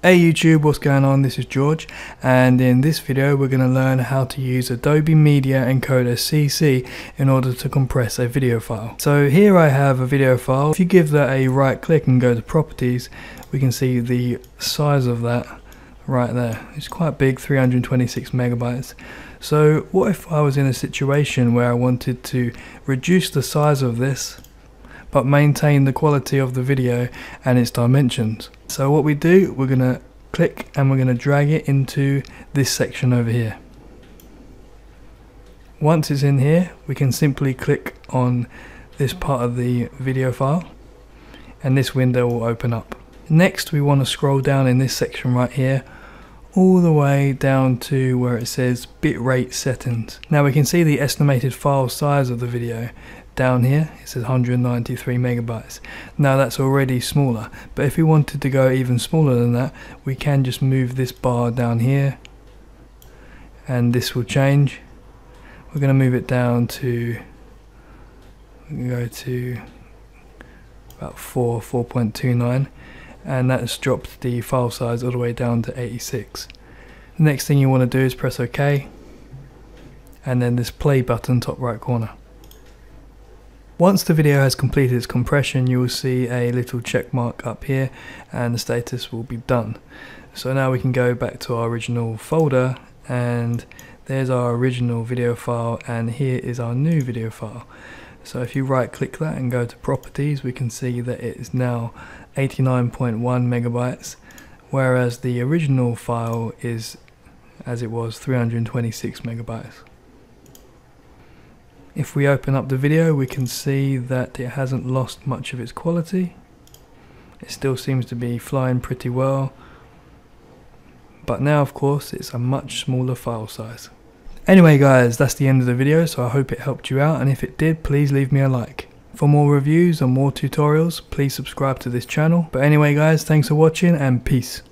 Hey YouTube, what's going on? This is George, and in this video we're going to learn how to use Adobe Media Encoder CC in order to compress a video file. So here I have a video file. If you give that a right click and go to properties, we can see the size of that right there. It's quite big, 326 megabytes. So what if I was in a situation where I wanted to reduce the size of this but maintain the quality of the video and its dimensions? So what we do, we're going to click and we're going to drag it into this section over here. Once it's in here, we can simply click on this part of the video file and this window will open up. Next, we want to scroll down in this section right here all the way down to where it says bitrate settings. Now we can see the estimated file size of the video. Down here it says 193 megabytes. Now that's already smaller, but if we wanted to go even smaller than that, we can just move this bar down here and this will change. We're going to move it down to, we can go to about 4.29, and that's dropped the file size all the way down to 86. The next thing you want to do is press OK and then this play button top right corner. Once the video has completed its compression, you will see a little check mark up here and the status will be done. So now we can go back to our original folder, and there's our original video file, and here is our new video file. So if you right click that and go to properties, we can see that it is now 89.1 megabytes, whereas the original file is, as it was, 326 megabytes. If we open up the video, we can see that it hasn't lost much of its quality. It still seems to be flying pretty well, but now of course it's a much smaller file size. Anyway guys, that's the end of the video, so I hope it helped you out, and if it did, please leave me a like. For more reviews and more tutorials, please subscribe to this channel. But anyway guys, thanks for watching and peace.